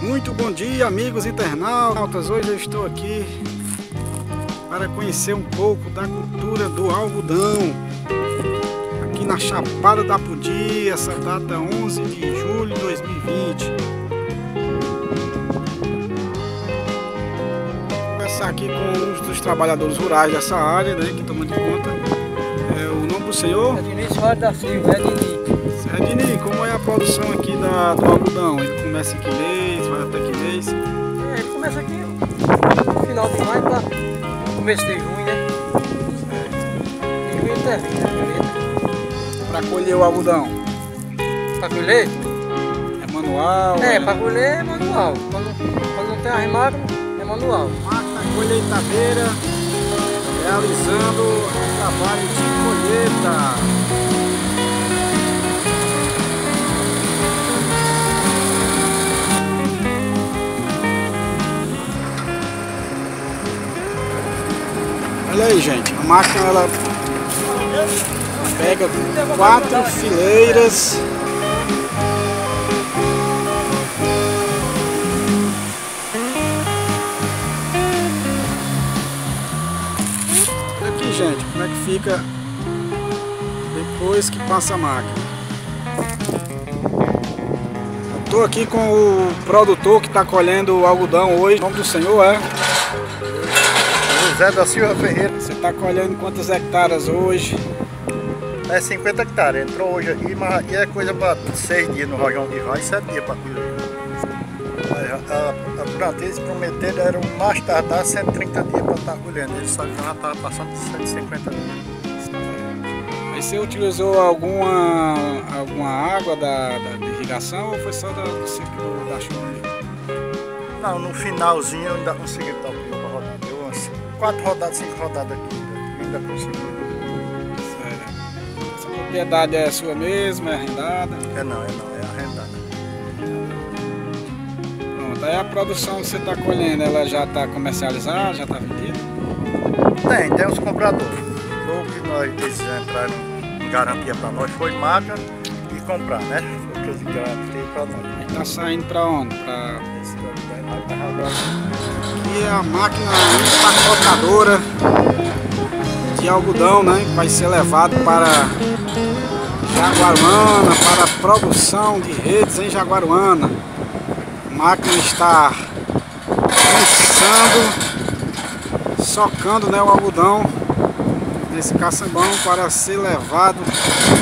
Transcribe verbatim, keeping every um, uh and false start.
Muito bom dia, amigos internautas. Hoje eu estou aqui para conhecer um pouco da cultura do algodão aqui na Chapada do Apodi, essa data onze de julho de dois mil e vinte. Vou começar aqui com um dos trabalhadores rurais dessa área, né, que tomando de conta. É, o nome do senhor? José da Silva Ferreira. Raguini, como é a produção aqui da, do algodão? Ele começa em que mês, vai até que mês? É, ele começa aqui no final de maio para o começo de junho, né? Junho até junho. Para colher o algodão? Para colher? É manual? É, é... para colher é manual. Quando, quando não tem arremado, é manual. Mata, colheitadeira, realizando o trabalho de colheita. Olha aí, gente, a máquina ela pega quatro fileiras. E aqui, gente, como é que fica depois que passa a máquina? Estou aqui com o produtor que está colhendo o algodão hoje. O nome do senhor é? José da Silva Ferreira. Você está colhendo quantas hectares hoje? É cinquenta hectares, entrou hoje aqui, mas aqui é coisa para seis dias no rojão de vai e sete dias para colher. A, a, a plantação prometida era o mais tardar cento e trinta dias para estar colhendo, ele só que já estava passando de cento e cinquenta dias. Mas você utilizou alguma, alguma água da, da irrigação ou foi só da, do ciclo da chuva? Não, no finalzinho eu ainda consegui botar o pio para rodar. Deu umas quatro rodadas, cinco rodadas aqui. Ainda consegui. Essa propriedade é sua mesma, é arrendada? É não, é não, é arrendada. Pronto, aí a produção que você está colhendo, ela já está comercializada, já está vendida? Tem, tem os compradores. O que nós decidimos entrar em garantia para nós foi marca e comprar, né? Foi o que eles garantiam para nós. Está saindo para onde? Pra... Aqui é a máquina empacotadora de algodão, né? Que vai ser levado para Jaguaruana, para a produção de redes em Jaguaruana. A máquina está pensando, socando, né, o algodão nesse caçambão para ser levado